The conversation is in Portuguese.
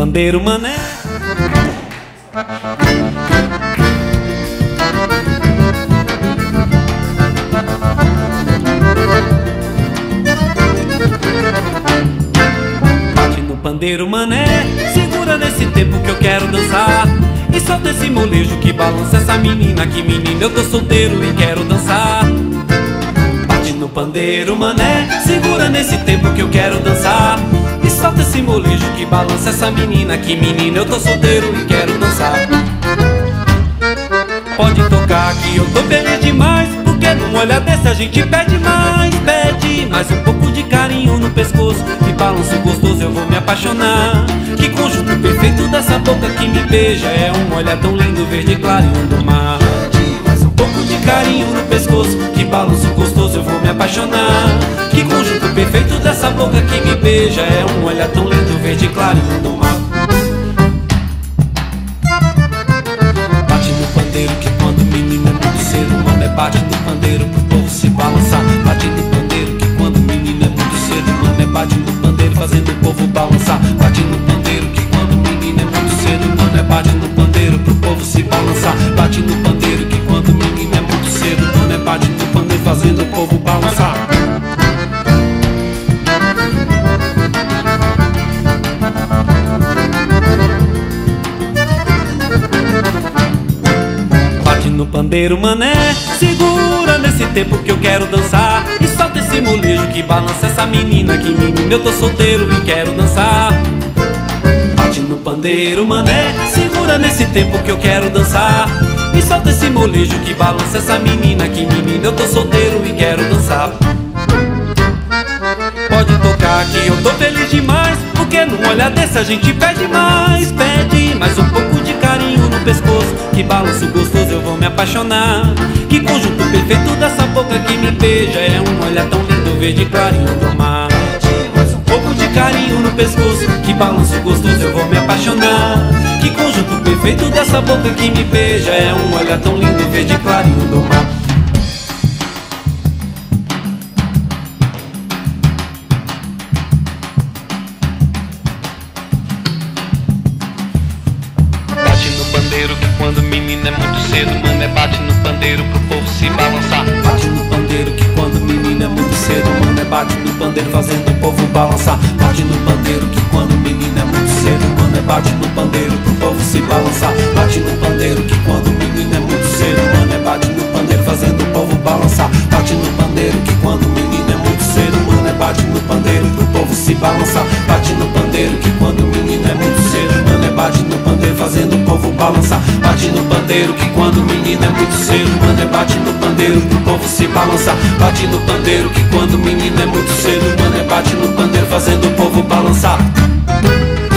Pandeiro Mané. Bate no pandeiro Mané, segura nesse tempo que eu quero dançar. E solta esse molejo que balança essa menina. Que menina, eu tô solteiro e quero dançar. Bate no pandeiro Mané, segura nesse tempo que eu quero dançar. E solta esse molejo que balança essa menina. Que menina, eu tô solteiro e quero dançar. Pode tocar que eu tô feliz demais, porque num olhar desse a gente pede mais um pouco de carinho no pescoço. Que balanço gostoso, eu vou me apaixonar. Que conjunto perfeito dessa boca que me beija. É um olhar tão lindo, verde claro e um do mar. Mais um pouco de carinho no pescoço. Que balanço gostoso, eu vou me apaixonar. Que conjunto perfeito dessa boca que me beija. É um olhar tão lindo, verde claro e um do mar. Bate no pandeiro que quando menina é muito ser humano. É bate do pandeiro pro povo se balançar. Bate no pandeiro que quando menina é muito ser humano. É bate no pandeiro fazendo o povo balançar. Bate no pandeiro que quando menina é muito ser humano. É bate no pandeiro pro povo se balançar. Bate no pandeiro que quando menina é muito ser humano. É bate no pandeiro fazendo o povo balançar. No pandeiro Mané, segura nesse tempo que eu quero dançar. E solta esse molejo que balança essa menina. Que menina, eu tô solteiro e quero dançar. Bate no pandeiro Mané, segura nesse tempo que eu quero dançar. E solta esse molejo que balança essa menina. Que menina, eu tô solteiro e quero dançar. Pode tocar que eu tô feliz demais, porque num olhar desse a gente pede mais um pouco de carinho no pescoço. Que balanço gostoso, eu vou me apaixonar. Que conjunto perfeito dessa boca que me beija. É um olhar tão lindo, verde claro e do mar. Mais um pouco de carinho no pescoço. Que balanço gostoso, eu vou me apaixonar. Que conjunto perfeito dessa boca que me beija. É um olhar tão lindo, verde claro e do mar. Quando menina é muito cedo, mano, é bate no pandeiro pro povo se balançar. Bate no pandeiro que quando menina é muito cedo, mano, é bate no pandeiro fazendo o povo balançar. Bate no pandeiro que quando menina é muito cedo, mano, é bate no pandeiro pro povo se balançar. Bate no pandeiro que quando menina é muito cedo, mano, é bate no pandeiro fazendo o povo balançar. Bate no pandeiro que quando menina é muito cedo, mano, é bate no pandeiro pro povo se balançar. Bate no pandeiro que quando menina é muito cedo, mano, é bate no pandeiro fazendo o povo balançar. Bate no pandeiro que quando menina é muito cedo, mano, é bate no pandeiro pro povo se balançar. Bate no pandeiro que quando menina é muito cedo, mano, é bate no pandeiro fazendo o povo balançar.